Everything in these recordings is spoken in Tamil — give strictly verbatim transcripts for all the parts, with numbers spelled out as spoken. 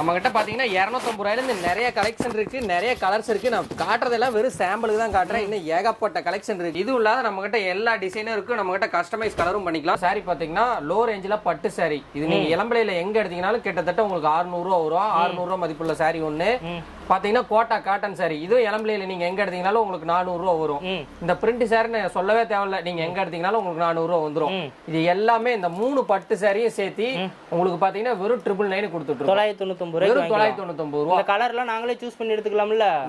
நம்மகிட்ட பாத்தீங்கன்னா இருநூற்று ஐம்பது ரூபாயில இருந்து நிறைய கலெக்ஷன் இருக்கு, நிறைய கலர்ஸ் இருக்கு. நான் காட்றதெல்லாம் வெறும் சாம்பிளுக்கு தான் காட்றேன். இன்னும் ஏகப்பட்ட கலெக்ஷன் இருக்கு. இது இல்லாத நம்மகிட்ட எல்லா டிசைனும் இருக்கு. நம்மகிட்ட கஸ்டமைஸ் கலரும் பண்ணிக்கலாம். சாரி பாத்தீங்கன்னா லோ ரேஞ்சில பட்டு சாரி. இது நீங்க இளம்பலையில எங்க எடுத்தீங்கனாலும் கிட்டத்தட்ட உங்களுக்கு ஆறுநூறு ரூபாய் வரும். ஆறுநூறு ரூபாய் மதிப்புள்ள சாரி ஒண்ணு பாத்தீங்கன்னா கோட்டா காட்டன் சாரி. இது இளம்பலையில நீங்க எங்க எடுத்தீங்கனாலும் உங்களுக்கு நானூறு ரூபாய் வரும். இந்த பிரிண்ட் சாரி நான் சொல்லவே தேவையில்ல. நீங்க எங்க எடுத்தீங்கனாலும் உங்களுக்கு நானூறு ரூபாய் வந்துரும். இது எல்லாமே இந்த மூணு பட்டு சாரியும் சேர்த்து உங்களுக்கு பாத்தீங்கன்னா வெறும் ட்ரிபிள் நைன் கொடுத்துட்டு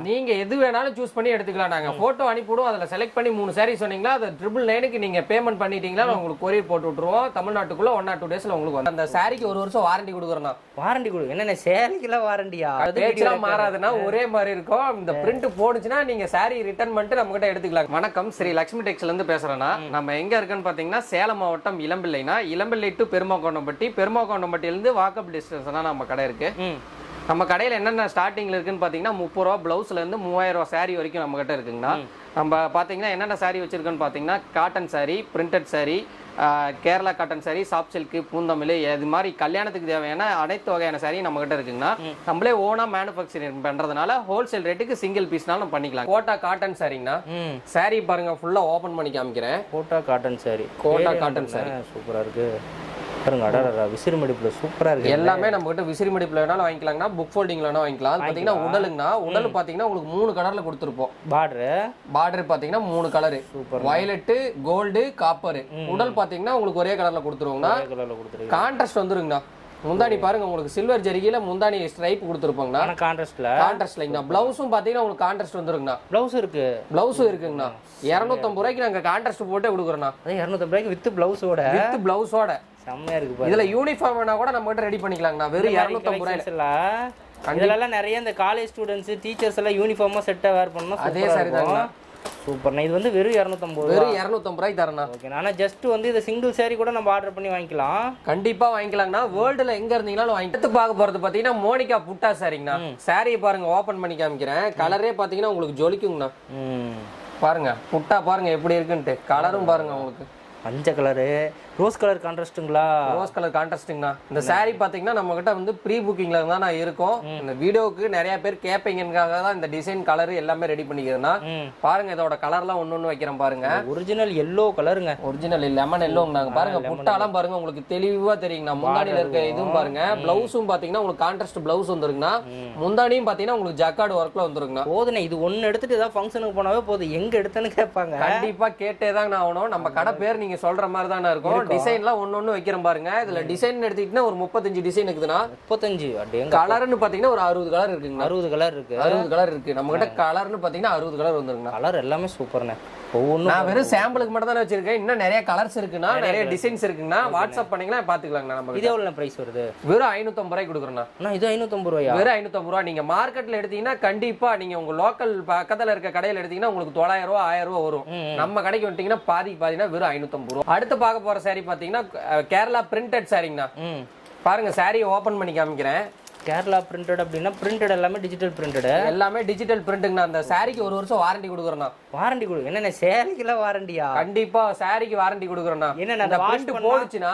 நீங்க எது வேணாலும் சூஸ் பண்ணி எடுத்துக்கலாம். நாங்க போட்டோ அனுப்பிடுவோம். அதுல செலக்ட் பண்ணி மூணு சாரி சொன்னீங்களா அது ட்ரிபிள் நைனுக்கு நீங்க பேமெண்ட் பண்ணிட்டீங்களா உங்களுக்கு கொரியர் போட்டு விட்டுருவோம். தமிழ்நாட்டுக்குள்ள ஒன் ஆர் டூ டேஸ்ல உங்களுக்கு வந்து அந்த சாரிக்கு ஒரு வருஷம் வாரண்டி கொடுக்குறோம். வாரண்டி கொடுக்கும். என்னென்ன சேலைக்கெல்லாம் வாரண்டியா? பேச்செல்லாம் மாறாதுன்னா ஒரே மாதிரி இருக்கும். இந்த பிரிண்ட் போடுச்சுன்னா நீங்க சாரி ரிட்டர்ன் பண்ணிட்டு நம்ம கிட்ட எடுத்துக்கலாம். வணக்கம், ஸ்ரீ லக்ஷ்மி டெக்ஸ்ல இருந்து பேசுறேன்னா நம்ம எங்க இருக்குன்னு பாத்தீங்கன்னா சேலம் மாவட்டம் இளம்பிள்ளைனா இளம்பிள்ளை டு பெருமாக்கோண்டம்பட்டி, பெருமாக்கோண்டம்பட்டியிலிருந்து வாக்கப் டிஸ்டன்ஸ் தான் நம்ம கடை இருக்கு. நம்ம கடையில் என்னென்ன ஸ்டார்டிங்ல இருக்குன்னு பார்த்தீங்கன்னா முப்பது ரூபா பிளவுஸ்ல இருந்து மூவாயிரம் ரூபா சாரி வரைக்கும் நம்ம கிட்ட இருக்குங்கண்ணா. நம்ம பார்த்தீங்கன்னா என்னென்ன சாரி வச்சிருக்கோன்னு பார்த்தீங்கன்னா cotton sari, printed sari, Kerala cotton sari, soft silk, பூந்தமிழ், இது மாதிரி கல்யாணத்துக்கு தேவையான அனைத்து வகையான சாரி நம்ம கிட்ட இருக்குங்கன்னா. நம்மளே ஓனா மேனுஃபேக்சரிங் பண்றதுனால ஹோல்சேல் ரேட்டுக்கு சிங்கிள் பீஸ்னால நம்ம பண்ணிக்கலாம். Quota cotton சாரிங்கண்ணா. சாரி பாருங்க, ஃபுல்லா ஓபன் பண்ணி காமிக்கிறேன். கோட்டா காட்டன் சாரி. கோட்டா காட்டன் சாரி சூப்பரா இருக்கு. எல்லாமே நம்ம கிட்ட விசிறி மடிப்புல வேணாலும் வாங்கிக்கலாம்னா, புக் ஃபோல்டிங்ல வேணா வாங்கிக்கலாம். பாத்தீங்கன்னா உடலுங்கண்ணா, உடல் பாத்தீங்கன்னா உங்களுக்கு மூணு கலர்ல கொடுத்துருப்போம். பார்டர் பார்டர் பாத்தீங்கன்னா மூணு கலரு, வயலட்டு, கோல்டு, காப்பரு. உடல் பாத்தீங்கன்னா உங்களுக்கு ஒரே கலர்ல கொடுத்துருவோங்கண்ணா. கான்ட்ராஸ்ட் வந்துருங்கண்ணா. முந்தானி பாருங்க, உங்களுக்கு சில்வர் ஜரிகையில முந்தானி ஸ்ட்ரைப் கொடுத்துருப்பாங்கண்ணா. கான்ட்ராஸ்ட்ல கான்ட்ராஸ்ட்லங்கண்ணா. பிளவுஸும் பாத்தீங்கன்னா உங்களுக்கு கான்ட்ராஸ்ட் வந்துருங்கண்ணா. பிளவுஸ் இருக்கு. பிளவுஸும் இருக்குங்கண்ணா. இருநூத்தம்பது ரூபாய்க்கு நாங்க கான்ட்ராஸ்ட் போட்டு கொடுக்குறோம்ண்ணா. இருநூத்தம்பது ரூபாய்க்கு வித் பிளவுஸோட வித் பிளவுஸோட செம்மையா இருக்கு. இதுல யூனிஃபார்ம் வேணா கூட நம்ம கிட்ட ரெடி பண்ணிக்கலாங்கண்ணா. வெறும் இருநூத்தம்பது ரூபாயில இதெல்லாம் நிறைய இந்த காலேஜ் ஸ்டூடெண்ட்ஸ், டீச்சர்ஸ் எல்லாம் யூனிஃபார்மா செட்டா வேர் பண்ணனும். அதே சரிதாங்கண்ணா. சூப்பர்ண்ணா. இது வந்து வெறும் இருநூத்தம்பது வெறும் இருநூத்தம்பது ரூபாய்க்கு தரேண்ணா. ஓகேண்ணா. ஆனால் ஜஸ்ட் வந்து இதை சிங்கிள் சாரி கூட நம்ம ஆர்டர் பண்ணி வாங்கிக்கலாம். கண்டிப்பாக வாங்கிக்கலாங்கண்ணா. வேர்ல்டில் எங்கே இருந்தீங்கனாலும் வாங்கிட்டு பார்க்க போகிறது பார்த்தீங்கன்னா மோனிகா புட்டா சாரிங்கண்ணா. சாரியை பாருங்க, ஓப்பன் பண்ணி காமிக்கிறேன். கலரே பார்த்தீங்கன்னா உங்களுக்கு ஜொலிக்குங்கண்ணா. பாருங்க புட்டா பாருங்க எப்படி இருக்குன்ட்டு. கலரும் பாருங்க உங்களுக்கு பஞ்ச கலரு, ரோஸ் கலர் கான்ட்ராஸ்ட்டுங்களா? ரோஸ் கலர் கான்ட்ராஸ்ட்டுங்கண்ணா. இந்த சாரீ பார்த்தீங்கன்னா நம்மகிட்ட வந்து ப்ரீ புக்கிங்ல தான் நான் இருக்கும். இந்த வீடியோவுக்கு நிறைய பேர் கேட்பீங்கன்னுக்காக தான் இந்த டிசைன் கலர் எல்லாமே ரெடி பண்ணிக்கிறேன்னா. பாருங்க இதோட கலர்லாம் ஒன்று ஒன்று வைக்கிறேன் பாருங்க. ஒரிஜினல் எல்லோ கலருங்க, ஒரிஜினல் லெமன் எல்லோங்கண்ணா. பாருங்க புட்டாலாம் பாருங்க உங்களுக்கு தெளிவாக தெரியுங்கண்ணா. முந்தானியில் இருக்க இதுவும் பாருங்க. பிளவுஸும் பார்த்தீங்கன்னா உங்களுக்கு கான்ட்ராஸ்ட் பிளவுஸ் வந்துருங்கண்ணா. முந்தானியும் பார்த்தீங்கன்னா உங்களுக்கு ஜக்கார்டு ஒர்க்ல வந்துருங்கண்ணா. போதுண்ணே, இது ஒன்று எடுத்துட்டு ஏதாவது ஃபங்க்ஷனுக்கு போனாவே போதும். எங்கே எடுத்தேன்னு கேட்பாங்க. கண்டிப்பாக கேட்டே தான் நான் ஆகணும். நம்ம கடை பேர் நீங்க சொல்ற மாதிரி தானே இருக்கும். டிசைன்லாம் ஒன்னொன்னு வைக்கிறேன் பாருங்க. இதுல டிசைன் எடுத்துக்கிட்டா ஒரு முப்பத்தஞ்சு டிசைன் இருக்குதுன்னா, முப்பத்தஞ்சு கலர்னு பாத்தீங்கன்னா ஒரு அறுபது கலர் இருக்குங்க. அறுபது கலர் இருக்கு. அறுபது கலர் இருக்கு நம்ம கிட்ட. கலர்னு பாத்தீங்கன்னா அறுபது கலர் வந்துருங்க. கலர் எல்லாமே சூப்பர்ண்ணே. நான் வெறும் சாம்பிளுக்கு மட்டும் தான் வச்சிருக்கேன். இன்னும் நிறைய கலர்ஸ் இருக்குன்னா, நிறைய டிசைன்ஸ் இருக்குன்னா வாட்ஸ்அப் பண்ணீங்கன்னா பாத்துக்கலாங்கண்ணா. நம்ம இது எவ்வளவு பிரைஸ் வருது? வெறும் ஐநூத்தம்பது ரூபாய் கொடுக்குறேண்ணா. இது ஐநூத்தம்பது ரூபாய். வெறும் ஐநூத்தம்பது ரூபாய். நீங்க மார்க்கெட்ல எடுத்தீங்கன்னா கண்டிப்பா நீங்க உங்க லோக்கல் பக்கத்துல இருக்க கடையில எடுத்தீங்கன்னா உங்களுக்கு தொள்ளாயிரம் ரூபாய் ஆயிரம் ரூபாய் வரும். நம்ம கடைக்கு வந்துட்டீங்கன்னா பாதிக்கு பாதினா வெறும் ஐநூத்தம்பது ரூபாய். அடுத்து பார்க்க போற சாரி பாத்தீங்கன்னா கேரளா பிரிண்டட் சாரிங்கண்ணா. பாருங்க சாரியை ஓபன் பண்ணி காமிக்கிறேன். கேரளா பிரிண்டட் அப்படின்னா பிரிண்டட் எல்லாமே டிஜிட்டல் பிரிண்டட். எல்லாமே டிஜிட்டல் பிரிண்ட்டுங்கண்ணா. அந்த சாரிக்கு ஒரு வருஷம் வாரண்டி கொடுக்குறோம்ண்ணா. வாரண்டி கொடுக்கும். என்னென்ன சேலைக்கெல்லாம் வாரண்டியா? கண்டிப்பா சாரிக்கு வாரண்டி கொடுக்குறோம்ண்ணா. என்னென்ன அந்த பிரிண்ட் போடுச்சுன்னா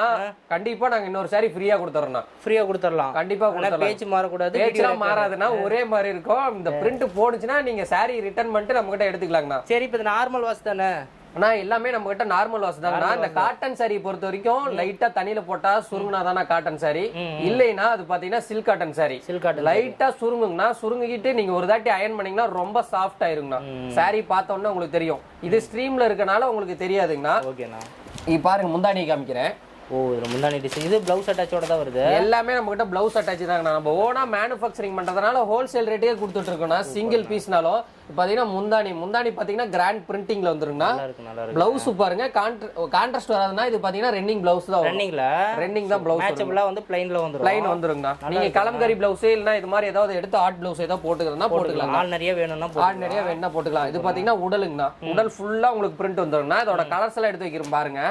கண்டிப்பா நாங்க இன்னொரு சாரி ஃப்ரீயா கொடுத்துறோம்ண்ணா. ஃப்ரீயா கொடுத்துடலாம். கண்டிப்பா கொடுத்துடலாம். பேச்சு மாறக்கூடாது. பேச்செல்லாம் மாறாதுன்னா ஒரே மாதிரி இருக்கும். இந்த பிரிண்ட் போடுச்சுன்னா நீங்க சாரி ரிட்டர்ன் பண்ணிட்டு நம்ம கிட்ட எடுத்துக்கலாங்கண்ணா. சரி, இப்போ இது நார்மல் வாஷ் தானே? ஆனா எல்லாமே நம்ம கிட்ட நார்மல் வாஷ் தானா. இந்த காட்டன் சாரி பொறுத்த வரைக்கும் லைட்டா தண்ணியில போட்டா சுருங்கினாதானா காட்டன் சாரி. இல்லைன்னா அது பாத்தீங்கன்னா silk cotton sari. Silk cotton லைட்டா சுருங்குங்கண்ணா. சுருங்கிட்டு நீங்க ஒரு தாட்டி அயன் பண்ணீங்கன்னா ரொம்ப சாஃப்ட் ஆயிருங்கண்ணா. சாரி பார்த்தோம்னா உங்களுக்கு தெரியும். இது ஸ்ட்ரீம்ல இருக்கனால உங்களுக்கு தெரியாதுங்கண்ணா. ஓகேண்ணா. இது பாருங்க முந்தானி காமிக்கிறேன். ஓ, இது முந்தானி டிசைன். இது பிளவுஸ் அட்டாச்சோட தான் வருது. எல்லாமே நம்ம கிட்ட பிளவுஸ் அட்டாச் தாங்கண்ணா. நம்ம ஓனா மேனுஃபேக்சரிங் பண்றதுனால ஹோல்சேல் ரேட்டே கொடுத்துட்டு இருக்கோம்ண்ணா. சிங்கிள் பீஸ்னாலும் பாத்தீங்கன்னா முந்தானி முந்தானி பாத்தீங்கன்னா கிராண்ட் பிரிண்டிங்ல வந்துருங்கண்ணா. பிளவுஸ் பாருங்க கான்ட்ராஸ்ட் வராதுன்னா இது பாத்தீங்கன்னா ரென்னிங் பிளவுஸ் தான். ரென்னிங்ல ரென்னிங் தான் பிளவுஸ். மேட்சபிளா வந்து ப்ளைன்ல வந்துரும். ப்ளைன் வந்துருங்கண்ணா. நீங்க கலம்கரி பிளவுஸ் இல்லனா இது மாதிரி ஏதாவது எடுத்து ஆர்ட் பிளவுஸ் ஏதாவது போட்டுக்கறதா போட்டுக்கலாம். ஆல் நிறைய வேணும்னா போட்டுக்கலாம். ஆல் நிறைய வேணும்னா போட்டுக்கலாம். இது பாத்தீங்கன்னா உடலுங்கண்ணா. உடல் ஃபுல்லா உங்களுக்கு பிரிண்ட் வந்துருங்கண்ணா. இதோட கலர்ஸ் எல்லாம் எடுத்து வைக்கிறோம் பாருங்க.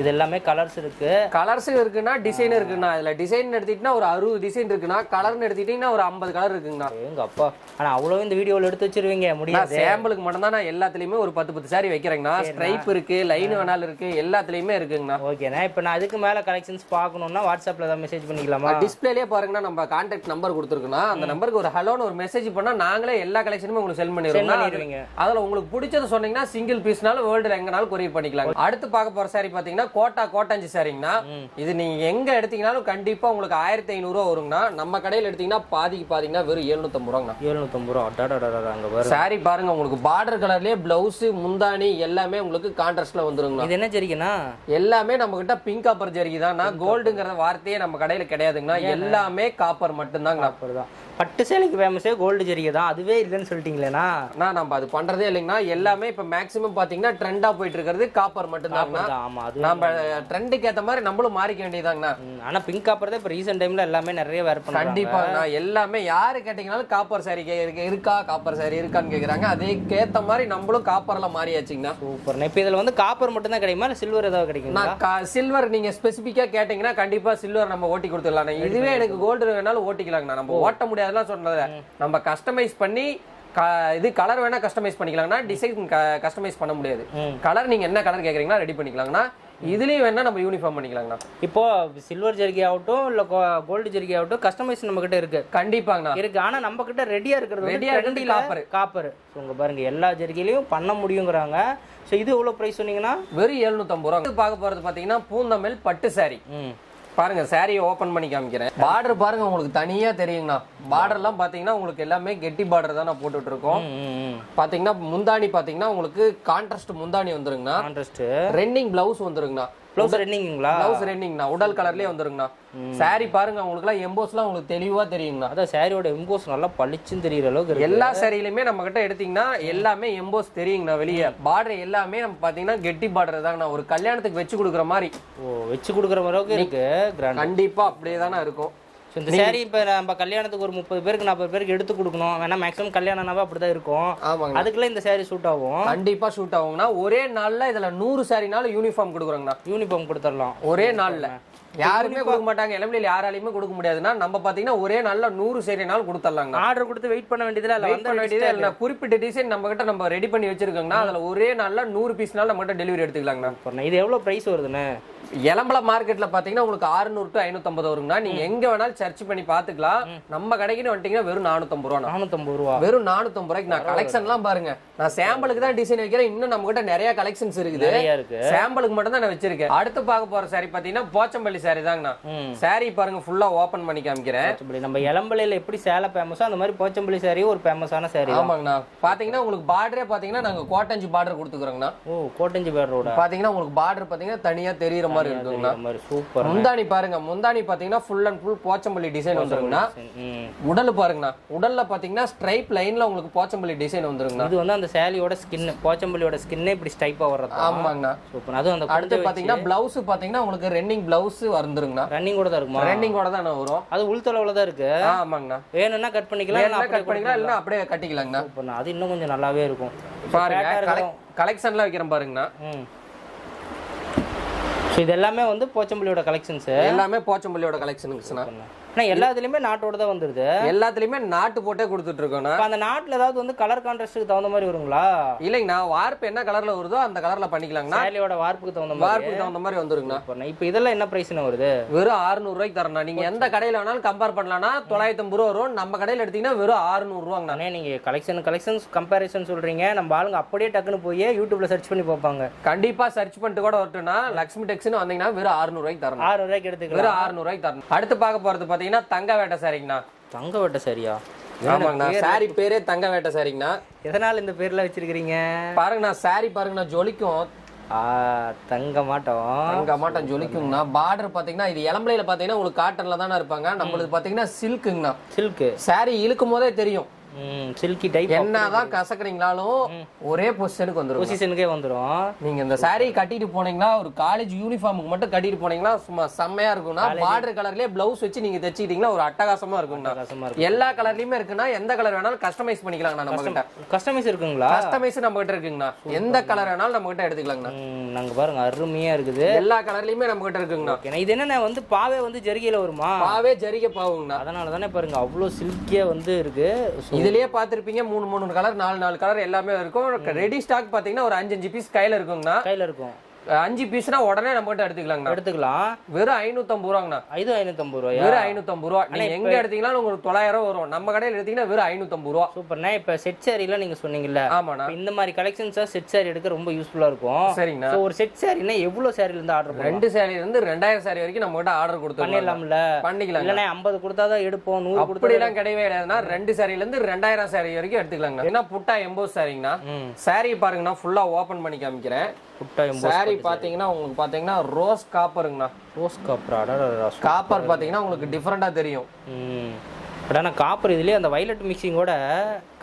இது எல்லாமே கலர்ஸ் இருக்கு. கலர்ஸ் இருக்குன்னா டிசைன் இருக்குண்ணா. இதுல டிசைன் எடுத்துட்டீங்கன்னா ஒரு அறுபது டிசைன் இருக்குண்ணா. கலர்னு எடுத்துட்டீங்கன்னா ஒரு ஐம்பது கலர் இருக்குங்கண்ணா. எங்க அப்பா ஆனா அவ்வளவு இந்த வீடியோல எடுத்து வச்சிருவீங்க முடியாது. சாம்பிளுக்கு மட்டும் தான் நான் எல்லாத்துலயுமே ஒரு பத்து பத்து சாரி வைக்கிறேங்கண்ணா. ஸ்ட்ரைப் இருக்கு, லைன் வேணாலும் இருக்கு, எல்லாத்துலயுமே இருக்குங்கண்ணா. ஓகேண்ணா, இப்போ நான் அதுக்கு மேல கலெக்ஷன்ஸ் பார்க்கணும்னா வாட்ஸ்அப்ல தான் மெசேஜ் பண்ணிக்கலாமா? டிஸ்பிளேலயே பாருங்கண்ணா, நம்ம கான்டாக்ட் நம்பர் கொடுத்துருக்கோம்னா அந்த நம்பருக்கு ஒரு ஹலோன்னு ஒரு மெசேஜ் பண்ணா நாங்களே எல்லா கலெக்ஷனுமே உங்களுக்கு சென்ட் பண்ணிடுவோம். அதுல உங்களுக்கு பிடிச்சது சொன்னீங்கன்னா சிங்கிள் பீஸ்னாலும் வேர்ல்டுல எங்கனாலும் கொரியர் பண்ணிக்கலாம். அடுத்து பார்க்க போற சாரி பாத்தீங்கன்னா கோட்டா கோட்டாஞ்சி சாரிங்கண்ணா. இது நீங்க எங்க எடுத்தீங்கன்னாலும் கண்டிப்பா உங்களுக்கு ஆயிரத்தி ஐநூறு ரூபா வருங்கண்ணா. நம்ம கடையில் எடுத்தீங்கன்னா பாதிக்கு பாத்தீங்கன்னா வெறும் எழுநூத்தம்பது ரூபாங்கண்ணா. எழுநூத்தம்பது ரூபா சாரி பாருங்க. உங்களுக்கு பார்டர் கலர்லயே பிளவுஸ் முந்தானி எல்லாமே உங்களுக்கு கான்ட்ராஸ்ட்ல வந்துருங்கண்ணா. இது என்ன ஜரிக்குண்ணா? எல்லாமே நம்ம கிட்ட பிங்க் காப்பர் ஜரிக்கு தான். கோல்டுங்கிற வார்த்தையே நம்ம கடையில கிடையாதுங்கண்ணா. எல்லாமே காப்பர் மட்டும்தான். காப்பர் தான் பட்டு சேலைக்கு ஃபேமஸே. கோல்டு ஜரிகை தான், அதுவே இல்லைன்னு சொல்லிட்டீங்களேண்ணா. நம்ம அது பண்றதே இல்லைங்கண்ணா. எல்லாமே இப்ப மேக்ஸிமம் பாத்தீங்கன்னா ட்ரெண்டா போயிட்டு இருக்கிறது காப்பர் மட்டும்தான். நம்ம ட்ரெண்டுக்கு ஏற்ற மாதிரி நம்மளும் மாறிக்க வேண்டியதாங்கண்ணா. ஆனா பிங்க் காப்பர் தான் இப்ப ரீசெண்ட் டைம்ல எல்லாமே நிறைய வேர் பண்றாங்க. கண்டிப்பாங்கண்ணா, எல்லாமே யாரு கேட்டீங்கனாலும் காப்பர் சாரி இருக்கா, காப்பர் சாரி இருக்கான்னு கேக்குறாங்க. அதுக்கு ஏற்ற மாதிரி நம்மளும் காப்பர்ல மாறியாச்சுங்கண்ணா. சூப்பர்ண்ணா. இப்ப இதுல வந்து காப்பர் மட்டும் தான் கிடைக்குமா, சில்வர் ஏதாவது கிடைக்குங்களா? சில்வர் நீங்க ஸ்பெசிபிக்கா கேட்டீங்கன்னா கண்டிப்பா சில்வர் நம்ம ஓட்டி கொடுத்துடலாம். இதுவே எனக்கு கோல்டு வேணாலும் ஓட்டிக்கலாங்கண்ணா. நம்ம ஓட்ட முடியாது சொன்னது. நம்ம கஸ்டமைஸ் பண்ணி இது கலர் வேணா கஸ்டமைஸ் பண்ணிக்கலாம்னா, டிசைன் கஸ்டமைஸ் பண்ண முடியாது. கலர் நீங்க என்ன கலர் கேக்குறீங்களா ரெடி பண்ணிக்கலாம்னா. இதுலயும் வேணா நம்ம யூனிஃபார்ம் பண்ணிக்கலாங்கண்ணா. இப்போ சில்வர் ஜெர்கி ஆகட்டும் இல்ல கோல்டு ஜெர்கி ஆகட்டும் கஸ்டமைஸ் நம்ம கிட்ட இருக்கு. கண்டிப்பாங்கண்ணா இருக்கு. ஆனா நம்ம கிட்ட ரெடியா இருக்கிறது ரெடியா ரெண்டு காப்பர் காப்பர் உங்க பாருங்க எல்லா ஜெர்கிலையும் பண்ண முடியுங்கிறாங்க. சோ இது எவ்வளவு பிரைஸ் சொன்னீங்கன்னா? வெறும் எழுநூத்தம்பது ரூபா. பார்க்க போறது பாத்தீங்கன்னா பூந்தமிழ் பட்டு சாரி பாருங்க. சாரியை ஓபன் பண்ணி காமிக்கிறேன். பார்டர் பாருங்க உங்களுக்கு தனியா தெரியுங்கண்ணா. பார்டர் எல்லாம் பாத்தீங்கன்னா உங்களுக்கு எல்லாமே கெட்டி பார்டர் தான் போட்டுட்டு இருக்கோம். பாத்தீங்கன்னா முந்தாணி பாத்தீங்கன்னா உங்களுக்கு கான்ட்ராஸ்ட் முந்தாணி வந்துருங்கண்ணா. கான்ட்ராஸ்ட் ரெண்டிங் பிளவுஸ் வந்துருங்கண்ணா. பிளவுஸ் ரெண்டிங்களா? பிளவுஸ் ரெண்டிங்கண்ணா. உடல் கலர்லயே வந்துருங்கண்ணா. சாரி பாருங்க உங்களுக்கு எல்லாம் எம்போஸ்லாம் உங்களுக்கு தெளிவா தெரியுங்கண்ணா. அதான் சாரியோட எம்போஸ் நல்லா பளிச்சுன்னு தெரியுற அளவுக்கு எல்லா சாரியிலுமே நம்ம கிட்ட எடுத்தீங்கன்னா எல்லாமே எம்போஸ் தெரியுங்கண்ணா. வெளியே பார்டர் எல்லாமே நம்ம பாத்தீங்கன்னா கெட்டி பார்டர் தாங்கண்ணா. ஒரு கல்யாணத்துக்கு வச்சு கொடுக்குற மாதிரி வச்சு கொடுக்குற அளவுக்கு இருக்கு. கண்டிப்பா அப்படியே தானே இருக்கும். இந்த சாரி இப்ப நம்ம கல்யாணத்துக்கு ஒரு முப்பது பேருக்கு நாற்பது பேருக்கு எடுத்து கொடுக்கணும் வேணா. மேக்ஸிமம் கல்யாணம்னாவே அப்படிதான் இருக்கும். அதுக்குள்ள இந்த சாரி சூட் ஆகும். கண்டிப்பா சூட் ஆகும்னா. ஒரே நாள்ல இதுல நூறு சாரினாலும் யூனிஃபார்ம் கொடுக்குறாங்கண்ணா. யூனிஃபார்ம் கொடுத்துடலாம் ஒரே நாள்ல. யாருமே கொடுக்க மாட்டாங்க. இளம்பில யாராலையுமே கொடுக்க முடியாதுன்னா நம்ம பாத்தீங்கன்னா ஒரே நாள்ல நூறு சேரினாலும் கொடுத்துடலாங்க. ஆர்டர் கொடுத்து வெயிட் பண்ண வேண்டியதுல வெயிட் பண்ண வேண்டியதே இல்லை. குறிப்பிட்ட டிசைன் நம்ம கிட்ட நம்ம ரெடி பண்ணி வச்சிருக்கோங்கண்ணா. அதுல ஒரே நாள்ல நூறு பீஸ்னால நம்ம கிட்ட டெலிவரி எடுத்துக்கலாங்கண்ணா. இது எவ்வளவு பிரைஸ் வருதுன்னு? இளம்பல மார்க்கெட்ல பாத்தீங்கன்னா உங்களுக்கு ஆறுநூறு டு ஐநூத்தம்பது வருங்கண்ணா. நீங்க எங்க வேணாலும் சர்ச் பண்ணி பாத்துக்கலாம். நம்ம கடைக்குன்னு வந்துட்டீங்கன்னா வெறும் நானூத்தம்பது ரூபா. நானூத்தம்பது ரூபா வெறும் நானூத்தம்பது ரூபாய்க்கு. நான் கலெக்ஷன் எல்லாம் பாருங்க. நான் சாம்பிளுக்கு தான் டிசைன் வைக்கிறேன். இன்னும் நம்ம கிட்ட நிறைய கலெக்ஷன்ஸ் இருக்குது. சாம்பிளுக்கு மட்டும் தான் நான் வச்சிருக்கேன். அடுத்து பார்க்க போற சாரி பாத்தீங்கன்னா போச்சம்பள்ளி சாரி தாங்கண்ணா. சாரி பாருங்க ஃபுல்லா ஓபன் பண்ணி காமிக்கிறேன். நம்ம இளம்பலையில எப்படி சேலை ஃபேமஸோ அந்த மாதிரி போச்சம்பள்ளி சாரி ஒரு ஃபேமஸான சாரி. ஆமாங்கண்ணா. பாத்தீங்கன்னா உங்களுக்கு பார்டரே பாத்தீங்கன்னா நாங்க கோட்டஞ்சி பார்டர் கொடுத்துக்கிறோங்கண்ணா. ஓ கோட்டஞ்சி பார்டரோட பாத்தீங்கன்னா உங்களுக்கு பார்டர் பாத்தீங்கன்னா தனியா தெரியுற மாதிரி இருக்குங்கண்ணா. சூப்பர். முந்தானி பாருங்க. முந்தானி பாத்தீங்கன்னா full and full Pochampally design வந்துருங்கண்ணா. உடல் பாருங்கண்ணா. உடல்ல பாத்தீங்கன்னா ஸ்ட்ரைப் லைன்ல உங்களுக்கு போச்சம்பள்ளி டிசைன் வந்துருங்கண்ணா. இது வந்து அந்த சாரியோட ஸ்கின் போச்சம்பள்ளியோட ஸ்கின் இப்படி ஸ்ட்ரைப்பா வர்றது. ஆமாங்கண்ணா. சூப்பர். அது அந்த அடுத்து பாத்தீங்கன்னா பிளவுஸ் பாத்தீங்கன்னா உங்களுக்கு ரென்னிங் பிளவுஸ் வந்துருங்கண்ணா. ரன்னிங் கூட தான் இருக்குமா? ரன்னிங் கூட தான் வரும். அது உள்தளவுல தான் இருக்கு. ஆமாங்கண்ணா. வேணும்னா கட் பண்ணிக்கலாம் இல்ல கட் பண்ணிக்கலாம் இல்ல அப்படியே கட்டிக்கலாம்ங்கண்ணா. சூப்பர்ண்ணா. அது இன்னும் கொஞ்சம் நல்லாவே இருக்கும். பாருங்க கலெக்ஷன்ல வைக்கிறேன் பாருங்கண்ணா. சோ இது எல்லாமே வந்து போச்சம்பள்ளியோட கலெக்ஷன்ஸ். எல்லாமே போச்சம்பள்ளியோட கலெக்ஷன்ஸ்ண்ணா. ஆனா எல்லாத்துலயுமே நாட்டோட தான் வந்துருது. எல்லாத்துலயுமே நாட்டு போட்டே கொடுத்துட்டு இருக்கோம்ண்ணா. அந்த நாட்டுல ஏதாவது வந்து கலர் கான்ட்ராஸ்ட்க்கு தகுந்த மாதிரி வருங்களா? இல்லைங்கண்ணா. வார்ப்பு என்ன கலர்ல வருதோ அந்த கலர்ல பண்ணிக்கலாங்கண்ணா. சாரியோட வார்ப்புக்கு தகுந்த மாதிரி வார்ப்புக்கு தகுந்த மாதிரி வந்துருங்கண்ணா. இப்போ இதெல்லாம் என்ன பிரைஸ்ண்ணா வருது? வெறும் ஆறுநூறு ரூபாய்க்கு தரேண்ணா. நீங்க எந்த கடையில வேணாலும் கம்பேர் பண்ணலாம்னா தொள்ளாயிரத்தி ஐம்பது ரூபா வரும். நம்ம கடையில எடுத்தீங்கன்னா வெறும் ஆறுநூறு ரூபாங்கண்ணா. நீங்க கலெக்ஷன் கலெக்ஷன்ஸ் கம்பேரிசன் சொல்றீங்க. நம்ம ஆளுங்க அப்படியே டக்குன்னு போய் யூடியூப்ல சர்ச் பண்ணி பார்ப்பாங்க. கண்டிப்பா சர்ச் பண்ணிட்டு கூட வரட்டும்னா லக்ஷ்மி டெக்ஸ்னு வந்தீங்கன்னா வெறும் ஆறுநூறு ரூபாய்க்கு தரணும். ஆறுநூறு ரூபாய்க்கு எடுத்துக்கலாம். வெறும் ஆறுநூறு ரூபாய்க்கு தரணும். அடுத்து பார்க்க போறது தங்க வேட்டை சாரிங்கண்ணா. தங்க வேட்டை சாரியா? ஆமாங்கண்ணா. சாரி பேரே தங்க வேட்டை சாரிங்கண்ணா. எதனால இந்த பேர்ல வச்சிருக்கீங்க பாருங்கண்ணா. சாரி பாருங்கண்ணா ஜொலிக்கும். தங்க மாட்டோம் தங்க மாட்டோம் ஜொலிக்குங்கண்ணா. பார்டர் பாத்தீங்கன்னா இது இளம்பலையில பாத்தீங்கன்னா உங்களுக்கு காட்டன்ல தானே இருப்பாங்க. நம்மளுக்கு பாத்தீங்கன்னா சில்க்குங்கண்ணா. சில்க் சாரி இழுக்கும் போதே தெரியும் silky type. என்னதான் கசக்குறீங்களாலும் ஒரே பொசிஷனுக்கு வந்துரும். பொசிஷனுக்கே வந்துரும். நீங்க இந்த saree கட்டிட்டு போனீங்களா ஒரு காலேஜ் யூனிஃபார்முக்கு மட்டும் கட்டிட்டு போனீங்களா சும்மா செம்மையா இருக்கும்னா border கலர்லயே blouse வச்சு நீங்க தச்சிட்டீங்களா ஒரு அட்டகாசமா இருக்கும்னா. எல்லா கலர்லயுமே இருக்குனா எந்த கலர் வேணாலும் கஸ்டமைஸ் பண்ணிக்கலாம்னா நம்மகிட்ட. கஸ்டமைஸ் இருக்குங்களா? கஸ்டமைஸ் நம்மகிட்ட இருக்குங்கனா. எந்த கலர் வேணாலும் நம்மகிட்ட எடுத்துக்கலாம்னா. நாங்க பாருங்க அருமையா இருக்குது. எல்லா கலர்லயுமே நம்மகிட்ட இருக்குங்கனா. ஓகேனா இது என்னன்னா வந்து பாவே வந்து ஜரிகையில வருமா? பாவே ஜரிகை பாவுங்கனா. அதனால தானே பாருங்க அவ்ளோ சில்க்கியா வந்து இருக்கு. இதுலயே பாத்திருப்பீங்க மூணு மூணு கலர் நாலு நாலு கலர் எல்லாமே இருக்கும். ரெடி ஸ்டாக் பாத்தீங்கன்னா ஒரு அஞ்சு அஞ்சு பீஸ் கையில இருக்குங்கண்ணா. கையில இருக்கும் அஞ்சு பீஸ்னா உடனே நம்ம எடுத்துக்கலாம் எடுத்துக்கலாம். வெறும் ஐநூத்தம்பது ரூபாங்கண்ணா. இது ஐநூத்தம்பது ரூபாய். வெறும் ஐநூத்தம்பது ரூபா. நீங்க எங்க எடுத்தீங்கன்னா உங்களுக்கு தொள்ளாயிரம் வரும். நம்ம கடையில் எடுத்தீங்கன்னா வெறும் ஐநூத்தம்பது ரூபா. சூப்பர்ண்ணா. இப்ப செட் சாரில நீங்க சொன்னீங்கல்ல, ஆமாண்ணா இந்த மாதிரி கலெக்ஷன்ஸா செட் சாரி எடுக்க ரொம்ப யூஸ்ஃபுல்லா இருக்கும். சரிங்கண்ணா. ஒரு செட் சாரினா எவ்வளவு சாரில இருந்து ஆர்டர் பண்ணுங்க? ரெண்டு சாரில இருந்து ரெண்டாயிரம் சாரி வரைக்கும் நம்ம கிட்ட ஆர்டர் கொடுத்து பண்ணிடலாம்ல? பண்ணிக்கலாம். இல்லனா ஐம்பது கொடுத்தா தான் எடுப்போம், நூறு கொடுத்தா அப்படி எல்லாம் கிடையவே இல்லைனா ரெண்டு சாரில இருந்து ரெண்டாயிரம் சாரி வரைக்கும் எடுத்துக்கலாம்ங்க. ஏன்னா புட்டா எம்போஸ் சாரிங்கண்ணா. சாரி பாருங்கண்ணா ஃபுல்லா ஓபன் பண்ணி காமிக்கிறேன். புட்டா எம்போஸ் சாரி பாத்தீங்கன்னா உங்களுக்கு பாத்தீங்கன்னா ரோஸ் காப்பர்ங்கண்ணா. ரோஸ் காப்பர் அடடா. காப்பர் பாத்தீங்கன்னா உங்களுக்கு டிஃபரண்டா தெரியும். ம் அடனா காப்பர் இதுலயே அந்த வயலட் மிக்சிங் கூட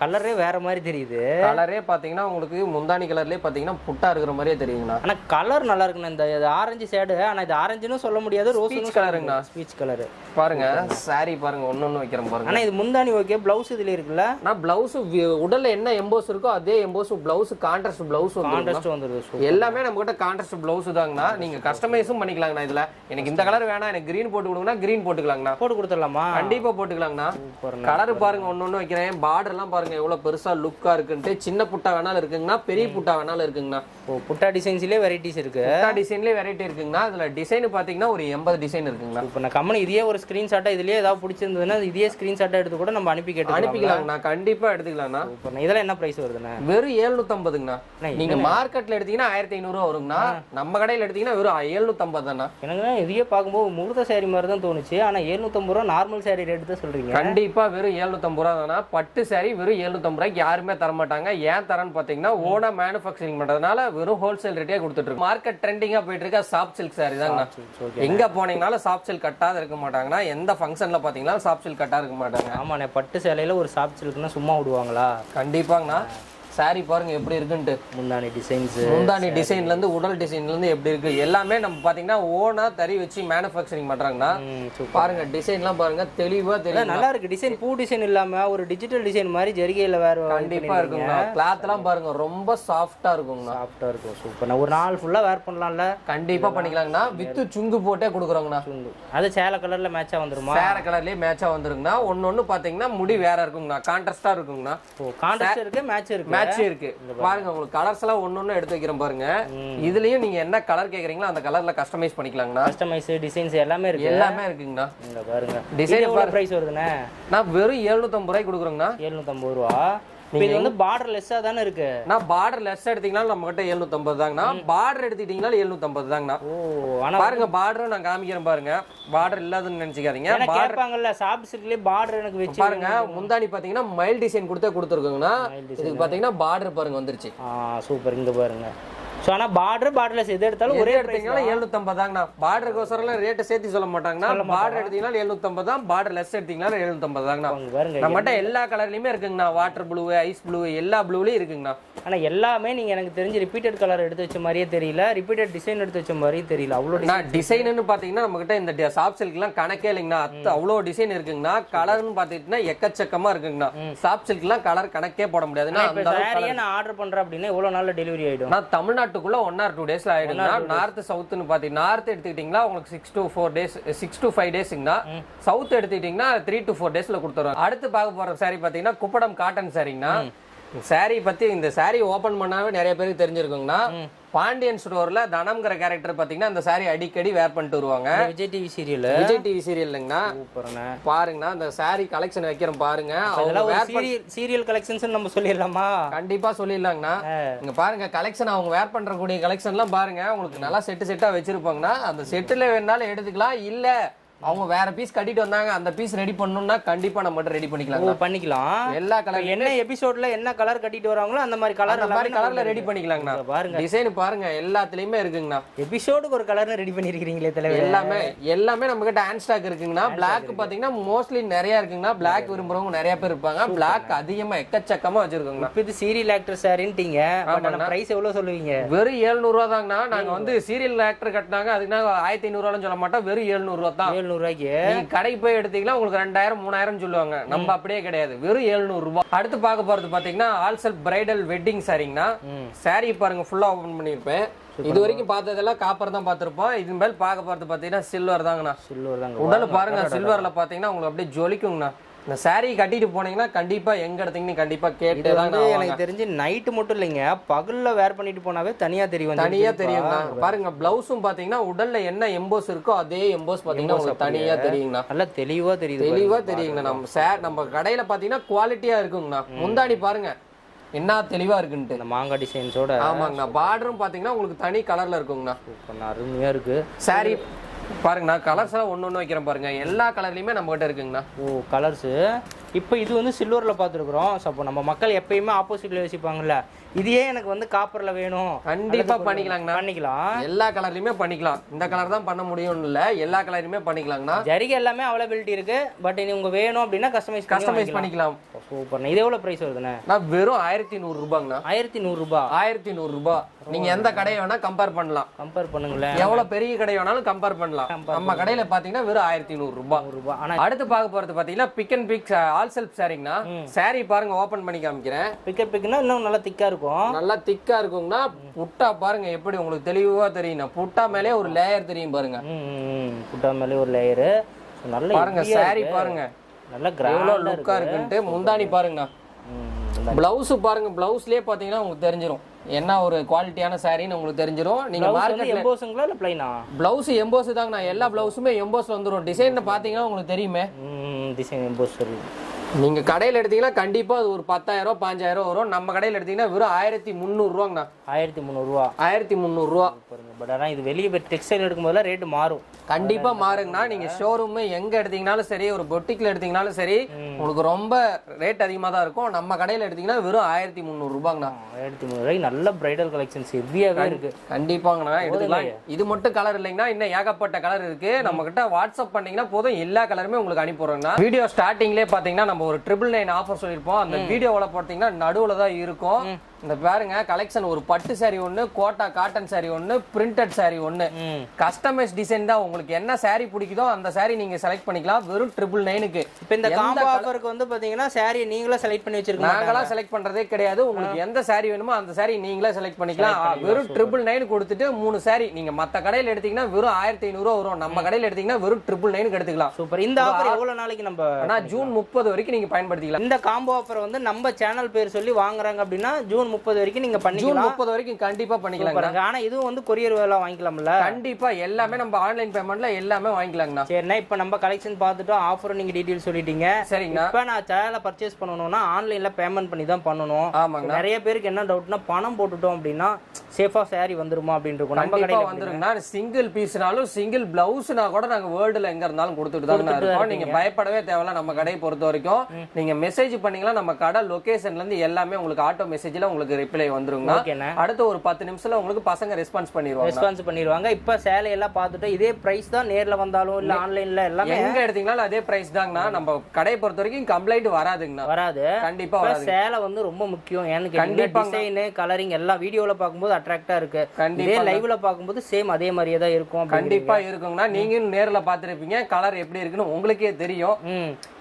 கலரே வேற மாதிரி தெரியுது. கலரே பாத்தீங்கன்னா உங்களுக்கு முந்தானி கலர்லயே பாத்தீங்கன்னா புட்டா இருக்குற மாதிரியே தெரியுங்கண்ணா. ஆனா கலர் நல்லா இருக்குண்ணா. இந்த ஆரஞ்சு ஷேட். ஆனா இது ஆரஞ்சுன்னு சொல்ல முடியாது, ரோஸ் கலருங்கண்ணா. ஸ்பீச் கலர் பாருங்க. சாரி பாருங்க ஒண்ணொண்ணு வைக்கிறேன் பாருங்க. ஆனா இது முந்தானி ஓகே, ப்ளவுஸ் இதுல இருக்குல்ல. நான் ப்ளவுஸ் உடல்ல என்ன எம்போஸ் இருக்கோ அதே எம்போஸ் ப்ளவுஸ் கான்ட்ராஸ்ட் ப்ளவுஸ் வந்து கான்ட்ராஸ்ட் வந்துருது. எல்லாமே நம்மகிட்ட கான்ட்ராஸ்ட் ப்ளவுஸ் தாங்கண்ணா. நீங்க கஸ்டமைஸும் பண்ணிக்கலாம்ண்ணா. இதுல எனக்கு இந்த கலர் வேணா எனக்கு கிரீன் போட்டு கொடுங்கனா கிரீன் போட்டுக்கலாம்ண்ணா. போட்டு கொடுத்துடலாமா? கண்டிப்பா போட்டுக்கலாம்ண்ணா. கலர் பாருங்க ஒண்ணொண்ணு வைக்கிறேன். பார்டர் எல்லாம் பாருங்க எவ்வளவு பெருசா லுக்கா இருக்குன்னு. சின்ன புட்டா வேணாலும் இருக்குங்கண்ணா, பெரிய புட்டா வேணாலும் இருக்குங்கண்ணா. புட்டா டிசைன்ஸ்லயே வெரைட்டிஸ் இருக்கு. புட்டா டிசைன்லயே வெரைட்டி இருக்குங்கண்ணா. அதுல டிசைன் பாத்தீங்கன்னா ஒரு எண்பது டிசைன் இருக்குங்கண்ணா. இப்ப நான் கம்மன இதே ஒரு ஸ்கிரீன்ஷாட்டா இதுலயே ஏதாவது பிடிச்சிருந்ததுன்னா இதே ஸ்கிரீன்ஷாட்டா எடுத்து கூட நம்ம அனுப்பி கேட்டு அனுப்பிக்கலாம்ண்ணா. கண்டிப்பா எடுத்துக்கலாம்ண்ணா. இதெல்லாம் என்ன பிரைஸ் வருதுண்ணா? வெறும் எழுநூத்தி ஐம்பதுங்கண்ணா. நீங்க மார்க்கெட்ல எடுத்தீங்கன்னா ஆயிரத்தி ஐநூறு ரூபா வருங்கண்ணா. நம்ம கடையில எடுத்தீங்கன்னா வெறும் எழுநூத்தி ஐம்பது தானா. எனக்கு இதையே பார்க்கும்போது முகூர்த்த சாரி மாதிரி தான் தோணுச்சு. ஆனா எழுநூத்தி ஐம்பது ரூபா நார்மல் சாரி ரேட் தான் சொல்றீங்க. கண்டிப்பா வெறும் எழுநூத்தி ஐம்பது ரூபா தானா. பட்டு சாரி வெறும் எழுநூத்தி ஐம்பது ரூபாய்க்கு யாருமே தர மாட்டாங்க. ஏன் தரன்னு பாத்தீங்கன்னா ஓனா மேனுஃபேக்சரிங் பண்றதுனால வெறும் ஹோல்சேல் ரேட்டே கொடுத்துட்டு இருக்கு. மார்க்கெட் ட்ரெண்டிங்கா போயிட்டு இருக்க சாஃப்ட் சில்க் சாரி தாங்கண்ணா. எங்க போனீங்கனாலும் சாஃப்ட் சில்க் கட்டாத இருக்க மாட்டாங்கண்ணா. எந்த ஃபங்க்ஷன்ல பாத்தீங்கன்னா சாஃப்ட் சில்க் கட்டா இருக்க மாட்டாங்க. ஆமாண்ணே. பட்டு சேலையில ஒரு சாஃப்ட் சில்க்னா சும்மா விடுவாங்களா? கண்டிப்பாங்கண்ணா. சாரி பாருங்க எப்படி இருக்குன்ட்டு. முந்தானி டிசைன்ஸ், முந்தானி டிசைன்ல இருந்து உடல் டிசைன்ல இருந்து எப்படி இருக்கு எல்லாமே நம்ம பாத்தீங்கன்னா ஓனா தறி வச்சு மேனுஃபேக்சரிங் பண்றாங்கன்னா பாருங்க டிசைன்லாம் பாருங்க தெளிவா தெரியும். நல்லா இருக்கு டிசைன். பூ டிசைன் இல்லாம ஒரு டிஜிட்டல் டிசைன் மாதிரி ஜரிகையில வேற கண்டிப்பா இருக்குங்கண்ணா. கிளாத் எல்லாம் பாருங்க ரொம்ப சாஃப்டா இருக்குங்கண்ணா. சாஃப்டா இருக்கும். சூப்பர். ஒரு நாள் ஃபுல்லா வேர் பண்ணலாம்ல? கண்டிப்பா பண்ணிக்கலாங்கண்ணா. வித்து சுங்கு போட்டே கொடுக்குறோங்கண்ணா. சுங்கு அது சேலை கலர்ல மேட்சா வந்துருமா? சேலை கலர்லயே மேட்சா வந்துருங்கண்ணா. ஒன்னொன்னு பாத்தீங்கன்னா முடி வேற இருக்குங்கண்ணா. கான்ட்ராஸ்டா இருக்குங்கண்ணா. கான்ட்ராஸ்ட் இருக்கு, மேட்ச் இருக்கு. இருக்கு பாருங்க. உங்களுக்கு கலர்ஸ் எல்லாம் ஒண்ணு எடுத்து வைக்கிறேன் பாருங்க. இதுலயும் நீங்க என்ன கலர் கேக்குறீங்களோ அந்த கலர்ல கஸ்டமைஸ் பண்ணிக்கலாம்ண்ணா. கஸ்டமைஸ் டிசைன்ஸ் எல்லாமே இருக்கு. எல்லாமே இருக்குங்கண்ணா. இங்க பாருங்க. டிசைன் பார் பிரைஸ் வருதுண்ணா. நான் வெறும் எழுநூத்தி ஐம்பது ரூபாய் கொடுக்குறேங்கண்ணா. எழுநூத்தி ஐம்பது ரூபாய். இது வந்து பார்டர் லெஸ்ஸா தான இருக்கு. நான் பார்டர் லெஸ் எடுத்தீங்கனால நம்ம கிட்ட எழுநூத்தி ஐம்பது தாங்கண்ணா. பார்டர் எடுத்துட்டீங்கனால எழுநூத்தி ஐம்பது தாங்கண்ணா. ஓ انا பாருங்க பார்டர் நான் காமிக்கிறேன் பாருங்க. பார்டர் இல்லாதன்னு நினைச்சுக்காதீங்க. பார்டர் கேட்பாங்கல்ல சாப்ட் சில்க்லயே பார்டர் எனக்கு வெச்சு பாருங்க. முந்தானி பாத்தீங்கன்னா மைல் டிசைன் கொடுத்தே கொடுத்துருக்கங்கண்ணா. இதுக்கு பாத்தீங்கன்னா பார்டர் பாருங்க வந்துருச்சு. ஆ சூப்பர். இங்க பாருங்க. சோ انا பார்டர் பார்டர் லெஸ் எது எடுத்தாலும் ஒரே எடுத்தீங்கனால எழுநூத்தி ஐம்பது தாங்கண்ணா. பார்டருக்கு ஒசரலாம் ரேட் சேர்த்து சொல்ல மாட்டாங்கண்ணா. பார்டர் எடுத்தீங்கனால எழுநூத்தி ஐம்பது தான், பார்டர் லெஸ் எடுத்தீங்கனால எழுநூத்தி ஐம்பது தாங்கண்ணா. நம்ம கிட்ட எல்லா கலர்லயுமே இருக்குங்கண்ணா. வாட்டர் ப்ளூ, ஐஸ் ப்ளூ எல்லா ப்ளூலயும் இருக்குங்கண்ணா. ஆனா எல்லாமே நீங்க எனக்கு தெரிஞ்சு ரிப்பீட்டட் கலர் எடுத்து வச்ச மாதிரியே தெரியல, ரிப்பீட்டட் டிசைன் எடுத்து வச்ச மாதிரியே தெரியல. அவ்வளவு நான் டிசைன்னு பாத்தீங்கன்னா நம்ம கிட்ட இந்த சாஃப்ட் சில்க்லாம் கணக்கே இல்லைங்கண்ணா. அவ்வளவு டிசைன் இருக்குங்கண்ணா. கலர்னு பாத்தீங்கன்னா எக்கச்சக்கமா இருக்குங்கண்ணா. சாஃப்ட் சில்க்லாம் கலர் கணக்கே போட முடியாதுன்னா. அந்த சாரியை நான் ஆர்டர் பண்ற அப்படினா எவ்வளவு நாள்ல டெலிவரி ஆயிடும்? நான் தமிழ்நாட்டுக்குள்ள ஒன் ஆர் டூ டேஸ்ல ஆயிடும்ண்ணா. நார்த் சவுத்னு பாத்தீங்க நார்த் எடுத்துக்கிட்டீங்களா உங்களுக்கு six to four days, six to five டேஸ்ங்கண்ணா. சவுத் எடுத்துக்கிட்டீங்கன்னா த்ரீ டு ஃபோர் டேஸ்ல கொடுத்துறோம். அடுத்து பார்க்க போற சாரி பாத்தீங்கன்னா குப்படம் காட்டன் சாரிங்கண்ணா. சாரி பத்தி இந்த சாரி ஓபன் பண்ணாவே நிறைய பேருக்கு தெரிஞ்சிருக்குங்கண்ணா. பாண்டியன் ஸ்டோர்ல தனம்ங்கற கேரக்டர் பாத்தீங்கன்னா அந்த சாரி அடிக்கடி வேர் பண்ணிட்டு வருவாங்க. Vijay TV serial, Vijay TV சீரியல்லங்கண்ணா. சூப்பர்ண்ணா. பாருங்கண்ணா அந்த சாரி கலெக்ஷன் வைக்கிறேன் பாருங்க. அவங்க வேர் சீரியல் சீரியல் கலெக்ஷன்ஸ் நம்ம சொல்லிரலாமா? கண்டிப்பா சொல்லிரலாம்ங்கண்ணா. இங்க பாருங்க கலெக்ஷன். அவங்க வேர் பண்ற கூடிய கலெக்ஷன்லாம் பாருங்க. உங்களுக்கு நல்லா செட் செட்டா வச்சிருப்பாங்கண்ணா. அந்த செட்ல வேணாலும் எடுத்துக்கலாம். இல்ல அவங்க வேற பீஸ் கட்டிட்டு வந்தாங்க. அந்த பீஸ் ரெடி பண்ணனும்னா கண்டிப்பா நம்ம ரெடி பண்ணிக்கலாம். ஓ பண்ணிக்கலாம். எல்லா கலர் என்ன எபிசோட்ல என்ன கலர் கட்டிட்டு வராங்களோ அந்த மாதிரி கலர் அந்த மாதிரி கலர்ல ரெடி பண்ணிக்கலாம்னா. பாருங்க டிசைன் பாருங்க எல்லாத்துலயுமே இருக்குங்கனா. எபிசோடுக்கு ஒரு கலர்ல ரெடி பண்ணிருக்கீங்களே தலைவர். எல்லாமே எல்லாமே நம்மகிட்ட ஹேண்ட் ஸ்டாக் இருக்குங்கனா. Black பாத்தீங்கன்னா மோஸ்ட்லி நிறைய இருக்குங்கனா. Black விரும்பறவங்க நிறைய பேர் இருப்பாங்க. Black அதிகமா எக்கச்சக்கமா வச்சிருக்கோங்கனா. இப்போ இது சீரியல் ஆக்டர் சாரின்டிங்க. பட் அந்த பிரைஸ் எவ்வளவு சொல்லுவீங்க? வெறும் எழுநூறு ரூபாய் தான்ங்கனா. நாங்க வந்து சீரியல் ஆக்டர் கட்டனாங்க அதுக்கு ஆயிரத்து ஐநூறு ரூபாய்னு சொல்ல மாட்டோம். வெறும் எழுநூறு ரூபாய் தான். கடை போய் எடுத்தீங்கன்னா உங்களுக்கு ரெண்டாயிரம் மூணாயிரம் சொல்லுவாங்க. நம்ம அப்படியே கிடையாது, வெறும் எழுநூறு ரூபாய். அடுத்து பார்க்க போறது பாத்தீங்கன்னா ஆல்சல் பிரைடல் வெட்டிங் சாரிங்கனா. சாரி பாருங்க ஃபுல்லா ஓபன் பண்ணிருப்பேன். இது வரைக்கும் பார்த்ததெல்லாம் காப்பர் தான் பார்த்திருப்போம். இது மேல பார்க்க போறது பாத்தீங்கன்னா சில்வர் தாங்கண்ணா. சில்வர் தாங்க. உடல் பாருங்க சில்வர்ல பாத்தீங்கன்னா உங்களுக்கு அப்படியே ஜொலிக்கும்ண்ணா. இந்த சாரி கட்டிட்டு போனீங்கன்னா கண்டிப்பா எங்க எடுத்தீங்கன்னு கண்டிப்பா கேட்டு தாங்க. எனக்கு தெரிஞ்சு நைட்டு மட்டும் இல்லைங்க, பகல்ல வேர் பண்ணிட்டு போனாவே தனியா தெரியும். தனியா தெரியும். பாருங்க பிளவுஸும் பாத்தீங்கன்னா உடல்ல என்ன எம்போஸ் இருக்கோ அதே எம்போஸ் பாத்தீங்கன்னா தனியா தெரியுங்கண்ணா. நல்லா தெளிவா தெரியுது. தெளிவா தெரியுங்கண்ணா. நம்ம சார் நம்ம கடையில பாத்தீங்கன்னா குவாலிட்டியா இருக்குங்கண்ணா. முந்தாடி பாருங்க என்ன தெளிவா இருக்குன்ட்டு. இந்த மாங்கா டிசைன்ஸோட ஆமாங்கண்ணா. பார்டரும் பாத்தீங்கன்னா உங்களுக்கு தனி கலர்ல இருக்குங்கண்ணா. அருமையா இருக்கு சாரி பாருங்கண்ணா. கலர்ஸ் எல்லாம் ஒன்னு ஒன்னு வைக்கிறேன் பாருங்க. எல்லா கலர்லயுமே நம்ம கிட்ட இருக்குங்கண்ணா. ஓ கலர்ஸ். இப்போ இது வந்து சில்வரில் பார்த்துருக்குறோம். ஸோ அப்போ நம்ம மக்கள் எப்பயுமே ஆப்போசிட்ல யோசிப்பாங்கல்ல, இதையே எனக்கு வந்து காப்பரில் வேணும் கண்டிப்பாக பண்ணிக்கலாங்கண்ணா. பண்ணிக்கலாம். எல்லா கலர்லையுமே பண்ணிக்கலாம். இந்த கலர் தான் பண்ண முடியும்னு இல்லை, எல்லா கலர்லையுமே பண்ணிக்கலாங்கண்ணா. ஜரிகை எல்லாமே அவைலபிலிட்டி இருக்குது. பட் இனி உங்கள் வேணும் அப்படின்னா கஸ்டமைஸ் கஸ்டமைஸ் பண்ணிக்கலாம். சூப்பர்ண்ணா. இது எவ்வளோ ப்ரைஸ் வருதுண்ணா? நான் வெறும் ஆயிரத்தி நூறு ரூபாங்கண்ணா. ஆயிரத்தி நூறு ரூபா ஆயிரத்தி நூறு ரூபா நீங்கள் எந்த கடையை வேணால் கம்பேர் பண்ணலாம். கம்பேர் பண்ணுங்களேன். எவ்வளோ பெரிய கடை வேணாலும் கம்பேர் பண்ணலாம். நம்ம கடையில் பார்த்தீங்கன்னா வெறும் ஆயிரத்தி நூறு ரூபா ரூபா ஆனால் அடுத்து பார்க்க போகிறது பார்த்தீங்கன்னா pick and pick all self சாரிங்கனா. சாரி பாருங்க ஓபன் பண்ணி காமிக்கிறேன். பிக் பிக்னா இன்னும் நல்லா திக்கா இருக்கும். நல்லா திக்கா இருக்கும்னா புட்டா பாருங்க எப்படி உங்களுக்கு தெளிவா தெரியும்னா. புட்டா மேலே ஒரு லேயர் தெரியும் பாருங்க. புட்டா மேலே ஒரு லேயர் நல்லா பாருங்க. சாரி பாருங்க நல்லா கிராண்டா லுக்கா இருக்குன்னு. முந்தானி பாருங்கனா. பிளவுஸ் பாருங்க. பிளவுஸ்லயே பாத்தீங்கன்னா உங்களுக்கு தெரிஞ்சிரும் என்ன ஒரு குவாலிட்டியான சாரின்னு உங்களுக்கு தெரிஞ்சிரும். நீங்க மார்க்கெட்ல எம்போஸ்ங்களா இல்ல ப்ளைனா? பிளவுஸ் எம்போஸ் தாங்க. நான் எல்லா பிளவுஸுமே எம்போஸ்ல வந்துரும். டிசைன் பாத்தீங்கன்னா உங்களுக்கு தெரியுமே டிசைன் எம்போஸ் வருது. நீங்க கடையில எடுத்தீங்கன்னா கண்டிப்பா அது ஒரு பத்தாயிரம் ரூபாய் பாஞ்சாயிரம் வரும். நம்ம கடையில எடுத்தீங்கன்னா வெறும் ஆயிரத்தி முந்நூறு ரூபாங்கண்ணா. ஆயிரத்தி முந்நூறு ரூபா ஆயிரத்தி முந்நூறு ரூபா பட் ஆனால் இது வெளியே போய் டெக்ஸ்டைல் எடுக்கும்போது ரேட்டு மாறும். கண்டிப்பா மாறுங்கண்ணா. நீங்க ஷோரூம் எங்க எடுத்தீங்கனாலும் சரி, ஒரு பொட்டிக்ல எடுத்தீங்கனாலும் சரி, உங்களுக்கு ரொம்ப ரேட் அதிகமா தான் இருக்கும். நம்ம கடையில எடுத்தீங்கன்னா வெறும் ஆயிரத்தி முந்நூறு ரூபாங்கண்ணா. ஆயிரத்தி முந்நூறு ரூபாய் நல்ல பிரைடல் கலெக்ஷன்ஸ் ஹெவியாவே இருக்கு. கண்டிப்பாங்கண்ணா எடுத்துக்கலாம். இது மட்டும் கலர் இல்லைங்கன்னா இன்னும் ஏகப்பட்ட கலர் இருக்கு. நம்ம கிட்ட வாட்ஸ்அப் பண்ணீங்கன்னா போதும், எல்லா கலருமே உங்களுக்கு அனுப்பிடுறோங்கண்ணா. வீடியோ ஸ்டார்டிங்லேயே பாத்தீங்கன்னா நம்ம ஒரு ட்ரிபிள் நைன் ஆஃபர் சொல்லியிருப்போம். அந்த வீடியோவில பார்த்தீங்கன்னா நடுவுல தான் இருக்கும். இந்த பாருங்க கலெக்ஷன். ஒரு பட்டு சாரி ஒன்று, கோட்டா காட்டன் சாரி ஒன்று, பிரிண்டட் சாரி ஒன்று, கஸ்டமைஸ் டிசைன் தான். உங்களுக்கு என்ன சாரி பிடிக்குதோ அந்த சாரி நீங்க செலக்ட் பண்ணிக்கலாம் வெறும் ட்ரிபிள் நைனுக்கு. இப்போ இந்த காம்போ ஆஃபருக்கு வந்து பாத்தீங்கன்னா சாரி நீங்களே செலக்ட் பண்ணி வச்சிருக்கீங்க. நாங்களா செலக்ட் பண்றதே கிடையாது. உங்களுக்கு எந்த சாரி வேணுமோ அந்த சாரி நீங்களே செலக்ட் பண்ணிக்கலாம். வெறும் ட்ரிபிள் நைன் கொடுத்துட்டு மூணு சாரி. நீங்க மற்ற கடையில் எடுத்தீங்கன்னா வெறும் ஆயிரத்தி ஐநூறு வரும். நம்ம கடையில் எடுத்தீங்கன்னா வெறும் ட்ரிபிள் நைனுக்கு எடுத்துக்கலாம். சூப்பர். இந்த ஆஃபர் எவ்வளவு நாளைக்கு நம்ம ஆனா ஜூன் முப்பது வரைக்கும் நீங்க பயன்படுத்திக்கலாம். இந்த காம்போ ஆஃபர் வந்து நம்ம சேனல் பேர் சொல்லி வாங்குறாங்க அப்படின்னா ஜூன் முப்பது வரைக்கும் நீங்க பண்ணிக்கலாம். ஜூன் முப்பது வரைக்கும் கண்டிப்பா பண்ணிக்கலாம். ஆனா இதுவும் வந்து கொரியர் வேல வாங்கிக்கலாம்ல. கண்டிப்பா எல்லாமே நம்ம ஆன்லைன் பேமெண்ட்ல எல்லாமே வாங்கிக்கலாம்னா. சரிண்ணா. இப்போ நம்ம கலெக்ஷன் பார்த்துட்டோம். ஆஃபர் நீங்க டீடைல்ஸ் சொல்லிட்டீங்க. சரிங்கண்ணா. இப்போ நான் சேனல்ல பர்ச்சேஸ் பண்ணனும்னா ஆன்லைன்ல பேமெண்ட் பண்ணி தான் பண்ணனும். ஆமாங்க. நிறைய பேருக்கு என்ன டவுட்னா பணம் போட்டுட்டோம் அப்படினா சேஃபா சாரி வந்துருமா அப்படினு இருக்கும். நம்ம கடையில வந்துருங்கண்ணா. சிங்கிள் பீஸ்னாலும் சிங்கிள் ப்ளவுஸ்னா கூட நாங்க வேர்ல்ட்ல எங்க இருந்தாலும் கொடுத்துட்டு தான் இருக்கோம். நீங்க பயப்படவே தேவையில்லை. நம்ம கடை பொறுத்த வரைக்கும் நீங்க மெசேஜ் பண்ணீங்களா நம்ம கடை லொகேஷன்ல இருந்து எல்லாமே உங்களுக்கு ஆட்டோ மெசேஜ்ல உங்களுக்கு ரிப்ளை வந்துருங்க. ஓகேண்ணா. அடுத்து ஒரு பத்து நிமிஷத்துல உங்களுக்கு பசங்க ரெஸ்பான்ஸ் பண்ணிடுவாங்க. ரெஸ்பான்ஸ் பண்ணிடுவாங்க. இப்போ சேலை எல்லாம் பார்த்துட்டு இதே பிரைஸ் தான் நேர்ல வந்தாலும் இல்ல ஆன்லைன்ல எல்லாமே எங்க எடுத்தீங்களால அதே பிரைஸ் தாங்கண்ணா. நம்ம கடை பொறுத்த வரைக்கும் கம்ப்ளைண்ட் வராதுங்கண்ணா. வராது. கண்டிப்பா வராது. சேலை வந்து ரொம்ப முக்கியம். ஏன்னு கேட்டீங்கன்னா டிசைன் கலரிங் எல்லாம் வீடியோல பாக்கும்போது அட்ராக்டா இருக்கு. இதே லைவ்ல பாக்கும்போது சேம் அதே மாதிரியே தான் இருக்கும். கண்டிப்பா இருக்குங்கண்ணா. நீங்க நேர்ல பாத்துருப்பீங்க கலர் எப்படி இருக்குன்னு உங்களுக்கே தெரியும்.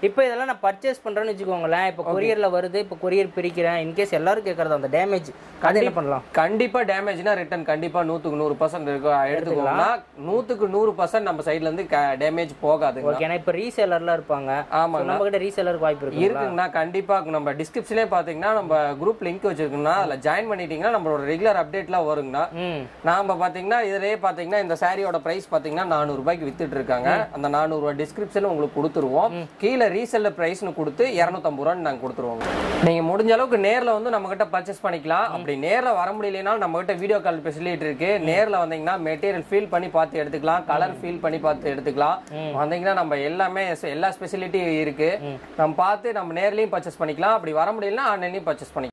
இப்போ இதெல்லாம் நான் பர்ச்சேஸ் பண்றேன்னு வச்சுக்கோங்களேன். இப்போ கொரியர்ல வருது. இப்போ கொரியர் பிரிக்கிறேன். இன்கேஸ் எல்லாரும் கேட்கறது அந்த டேமேஜ் அது என்ன பண்ணலாம்? கண்டிப்பா டேமேஜ்னா ரிட்டர்ன் கண்டிப்பா நூத்துக்கு நூறு பர்சன்ட் இருக்கும். எடுத்துக்கோங்கன்னா நூத்துக்கு நூறு பர்சன்ட் நம்ம சைட்ல இருந்து டேமேஜ் போகாது. ஏன்னா இப்போ ரீசேலர்லாம் இருப்பாங்க. ஆமா. நம்ம கிட்ட ரீசேலருக்கு வாய்ப்பு இருக்கு இருக்குங்கண்ணா. கண்டிப்பா நம்ம டிஸ்கிரிப்ஷன்ல பாத்தீங்கன்னா நம்ம குரூப் லிங்க் வச்சிருக்கோம்னா அதுல ஜாயின் பண்ணிட்டீங்கன்னா நம்மளோட ரெகுலர் அப்டேட்லாம் வருங்கண்ணா. நாம பாத்தீங்கன்னா இதுலயே பாத்தீங்கன்னா இந்த சாரியோட பிரைஸ் பாத்தீங்கன்னா நானூறு ரூபாய்க்கு வித்துட்டு இருக்காங்க. அந்த நானூறு ரூபாய் டிஸ்கிரிப்ஷன் உங்களுக்கு கொடுத்துருவோம். கீழே ரீசேல் பிரைஸ்னு கொடுத்து இருநூத்தி ஐம்பது ரூபான்னு நாங்க கொடுத்துருவோம். நீங்க முடிஞ்ச அளவுக்கு நேர்ல வந்து நம்ம கிட்ட பர்ச்சேஸ் purchase பண்ணிக்கலாம். அப்படி நேர்ல வர முடியலனா நம்மகிட்ட வீடியோ கால் ஃபெசிலிட்டி இருக்கு. நேர்ல வந்தீங்கன்னா மெட்டீரியல் ஃபீல் பண்ணி பார்த்து எடுத்துக்கலாம், கலர் ஃபீல் பண்ணி பார்த்து எடுத்துக்கலாம். வந்தீங்கன்னா நம்ம எல்லாமே எல்லா ஸ்பெஷாலிட்டி இருக்கு. நம்ம பார்த்து நம்ம நேர்லயும் பர்ச்சேஸ் பண்ணிக்கலாம். அப்படி வர முடியலனா ஆன்லைன்லயும் பர்ச்சேஸ் பண்ணிக்கலாம்.